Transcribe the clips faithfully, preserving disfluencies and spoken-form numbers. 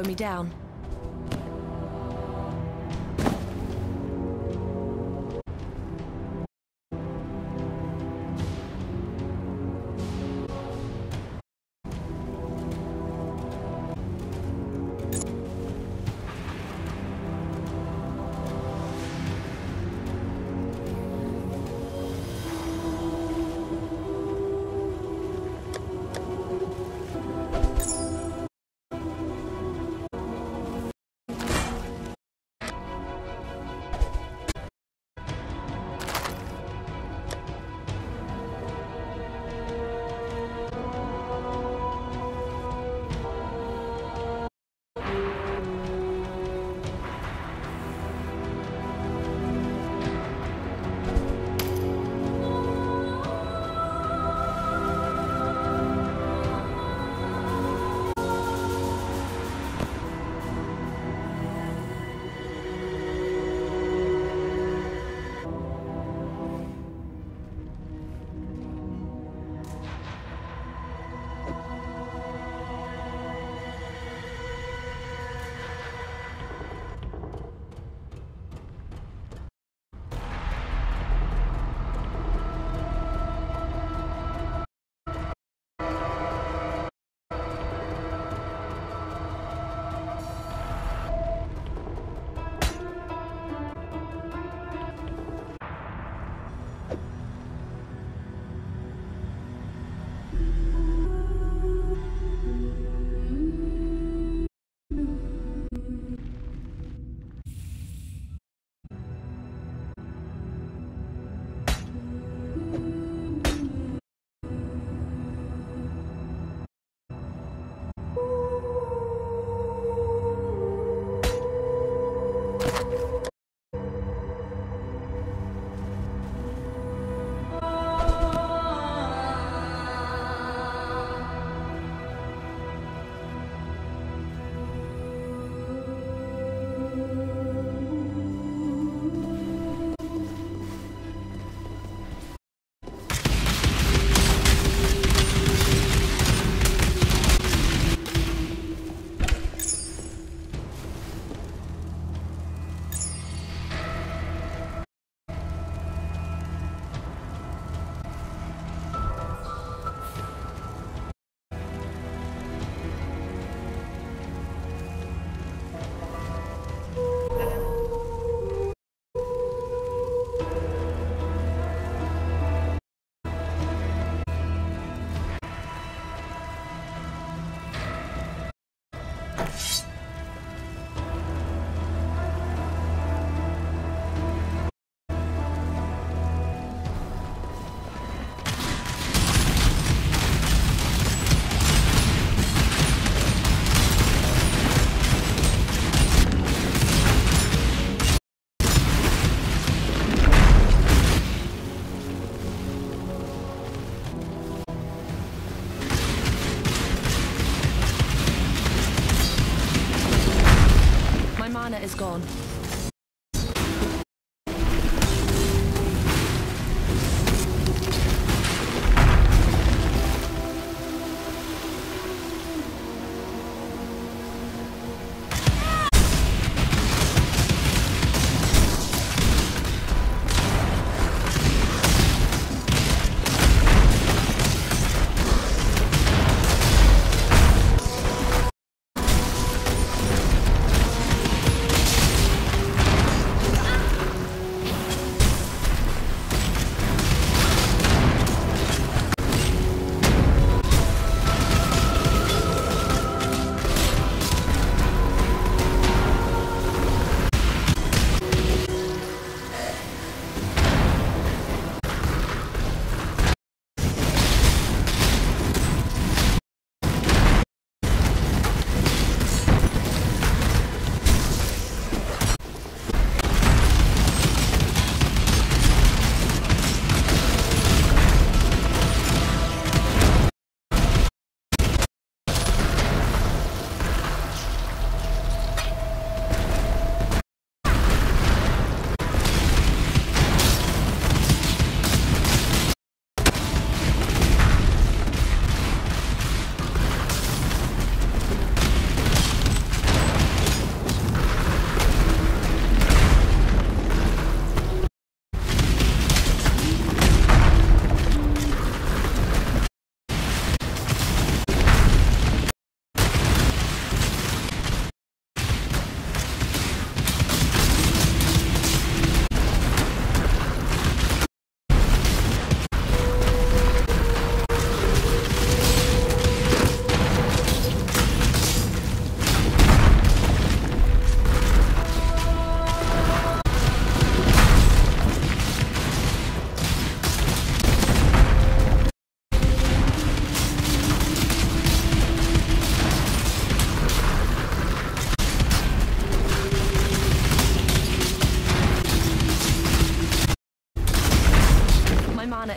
slow me down.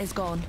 is gone.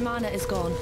Mana is gone.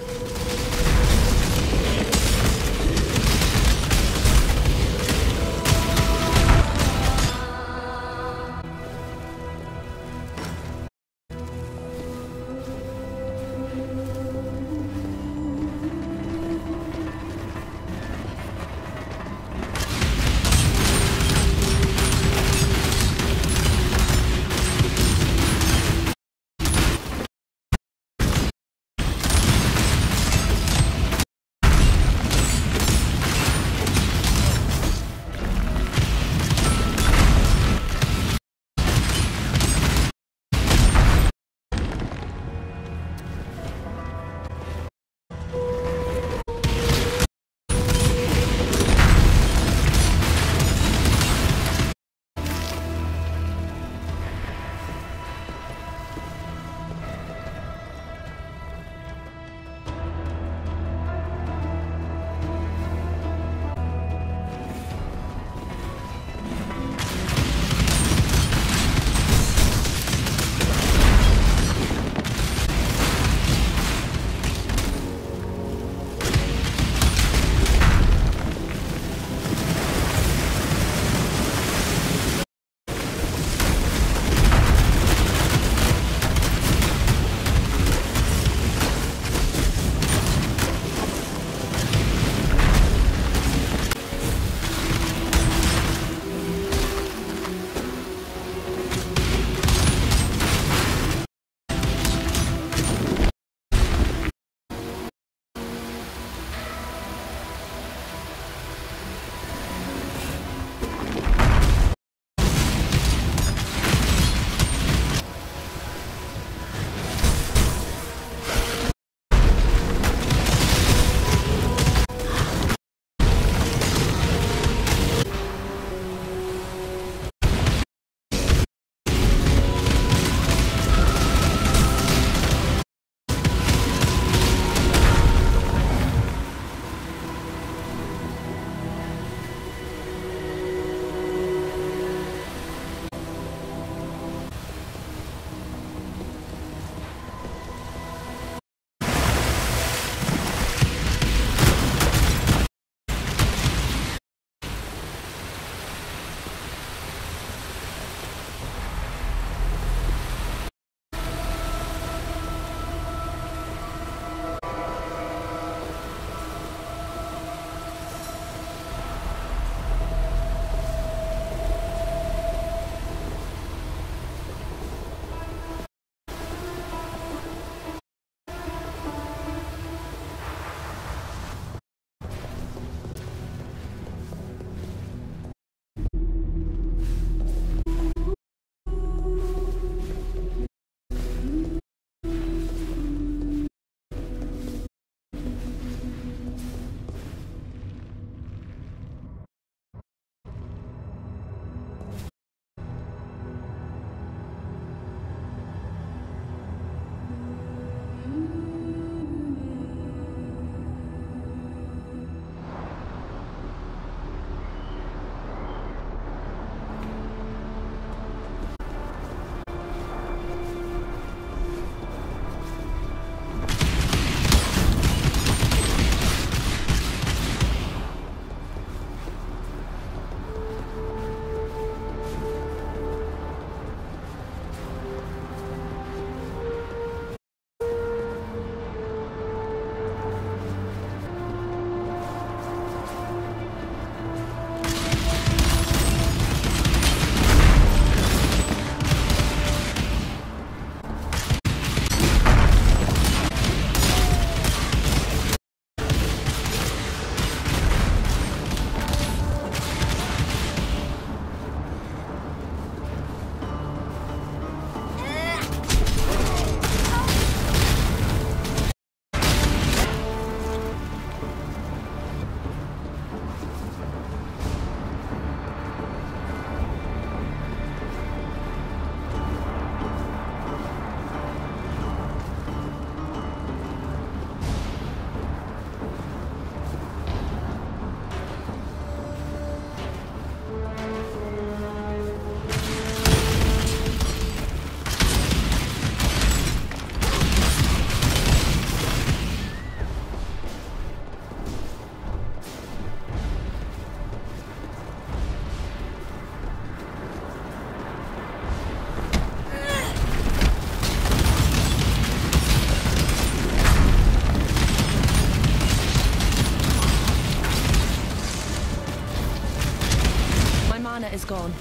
gone.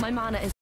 My mana is...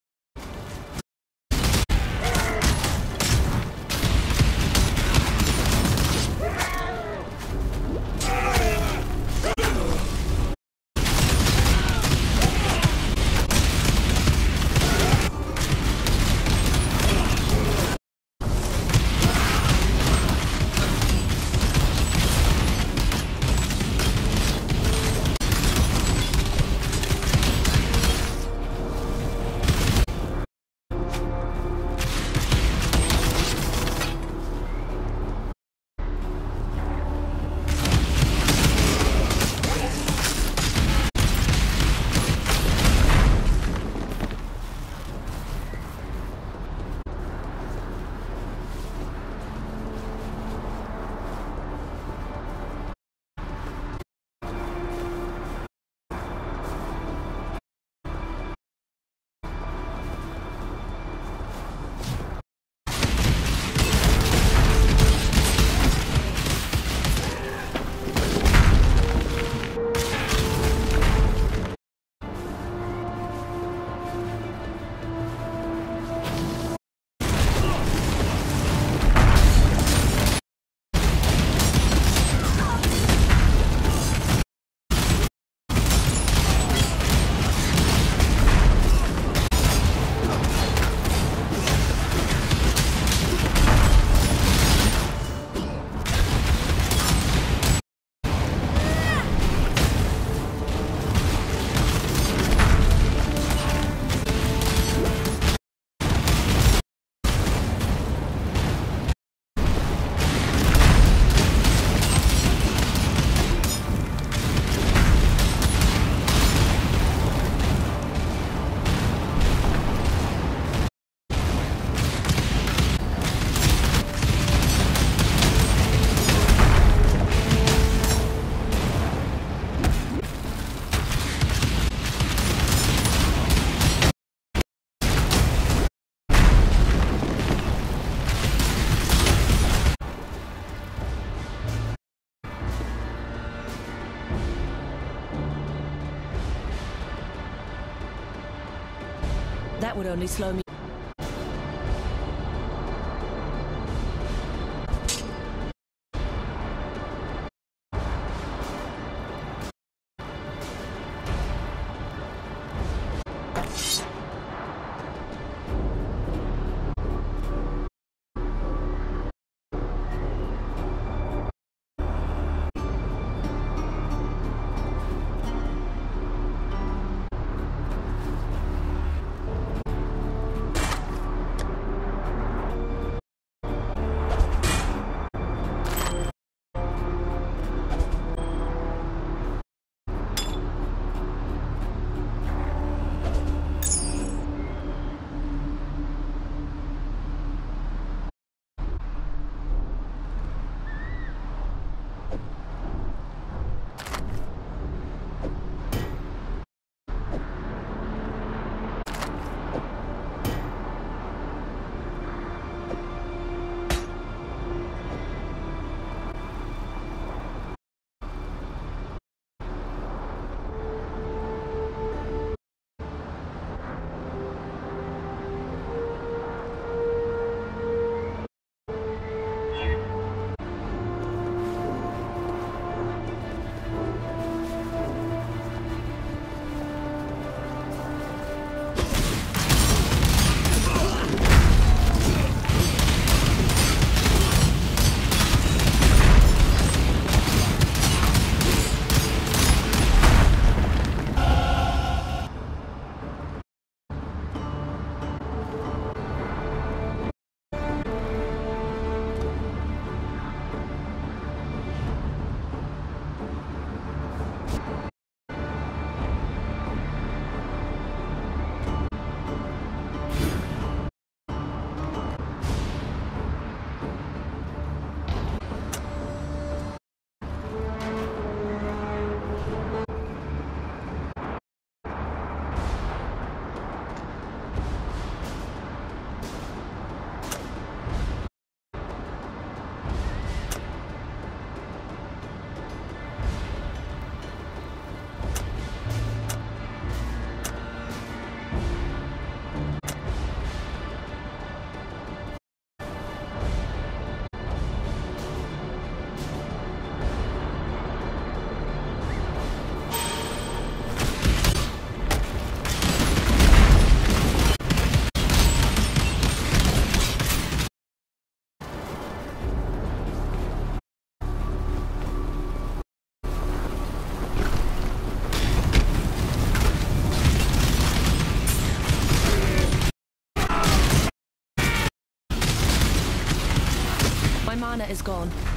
That would only slow me. Mana is gone.